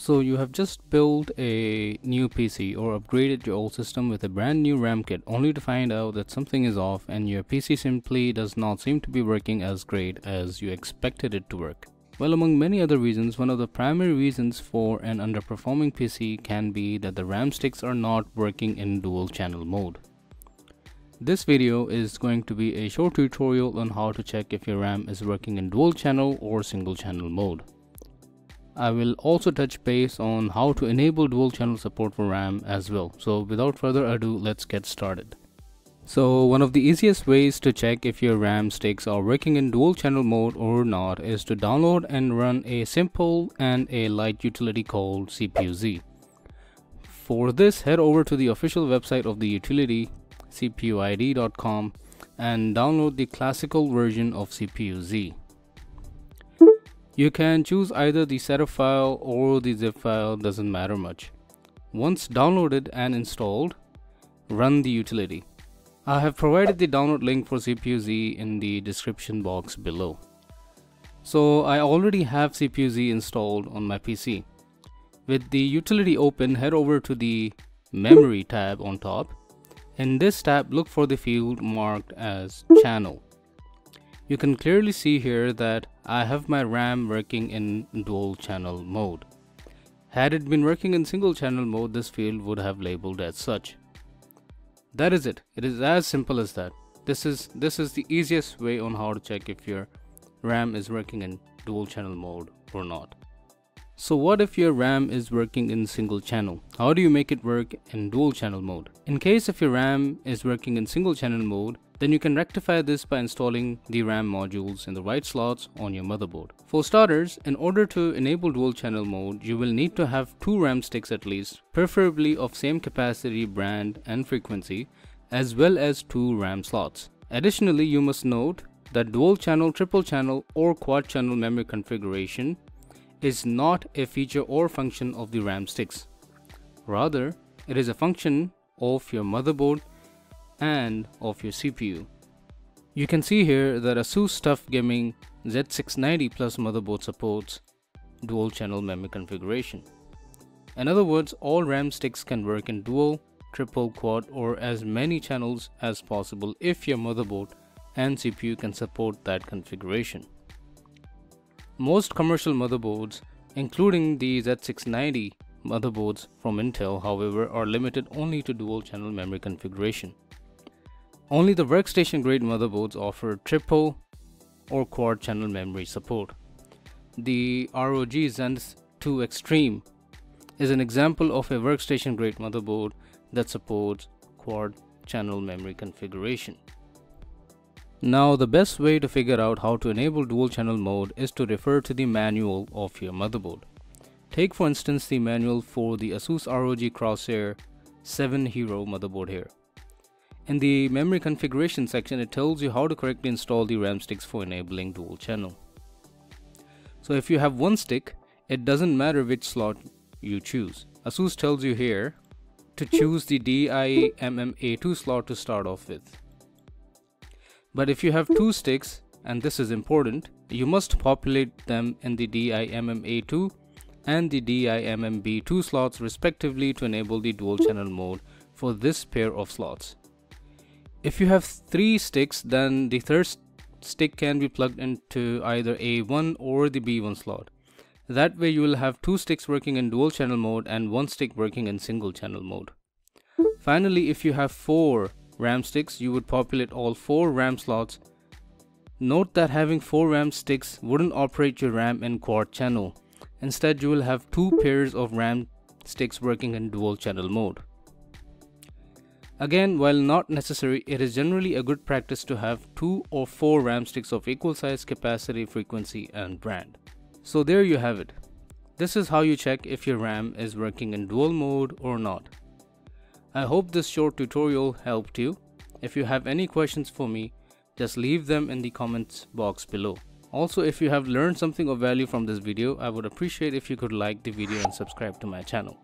So you have just built a new PC or upgraded your old system with a brand new RAM kit, only to find out that something is off and your PC simply does not seem to be working as great as you expected it to work. Well, among many other reasons, one of the primary reasons for an underperforming PC can be that the RAM sticks are not working in dual channel mode. This video is going to be a short tutorial on how to check if your RAM is working in dual channel or single channel mode. I will also touch base on how to enable dual channel support for RAM as well. So without further ado, let's get started. So one of the easiest ways to check if your RAM sticks are working in dual channel mode or not is to download and run a simple and a light utility called CPU-Z. For this, head over to the official website of the utility, cpuid.com, and download the classical version of CPU-Z. You can choose either the setup file or the zip file, doesn't matter much. Once downloaded and installed, run the utility. I have provided the download link for CPU-Z in the description box below. So I already have CPU-Z installed on my PC. With the utility open, head over to the memory tab on top. In this tab, look for the field marked as channel. You can clearly see here that I have my RAM working in dual channel mode. Had it been working in single channel mode, this field would have labeled as such. That is it. It is as simple as that. This is the easiest way on how to check if your RAM is working in dual channel mode or not. So what if your RAM is working in single channel? How do you make it work in dual channel mode? In case if your RAM is working in single channel mode, then you can rectify this by installing the RAM modules in the right slots on your motherboard. For starters, in order to enable dual channel mode, you will need to have two RAM sticks at least, preferably of same capacity, brand and frequency, as well as two RAM slots. Additionally, you must note that dual channel, triple channel or quad channel memory configuration is not a feature or function of the RAM sticks. Rather, it is a function of your motherboard and of your CPU. You can see here that Asus TUF Gaming Z690 Plus motherboard supports dual channel memory configuration. In other words, all RAM sticks can work in dual, triple, quad or as many channels as possible if your motherboard and CPU can support that configuration. Most commercial motherboards, including the Z690 motherboards from Intel, however, are limited only to dual channel memory configuration. Only the workstation grade motherboards offer triple or quad channel memory support. The ROG Zenith 2 Extreme is an example of a workstation grade motherboard that supports quad channel memory configuration. Now, the best way to figure out how to enable dual channel mode is to refer to the manual of your motherboard. Take for instance the manual for the Asus ROG Crosshair VII Hero motherboard here. In the memory configuration section, it tells you how to correctly install the RAM sticks for enabling dual channel. So if you have one stick, it doesn't matter which slot you choose. ASUS tells you here to choose the DIMM A2 slot to start off with. But if you have two sticks, and this is important, you must populate them in the DIMM A2 and the DIMM B2 slots respectively to enable the dual channel mode for this pair of slots. If you have three sticks, then the third stick can be plugged into either A1 or the B1 slot. That way you will have two sticks working in dual channel mode and one stick working in single channel mode. Finally, if you have four RAM sticks, you would populate all four RAM slots. Note that having four RAM sticks wouldn't operate your RAM in quad channel. Instead, you will have two pairs of RAM sticks working in dual channel mode. Again, while not necessary, it is generally a good practice to have two or four RAM sticks of equal size, capacity, frequency, and brand. So there you have it. This is how you check if your RAM is working in dual mode or not. I hope this short tutorial helped you. If you have any questions for me, just leave them in the comments box below. Also, if you have learned something of value from this video, I would appreciate if you could like the video and subscribe to my channel.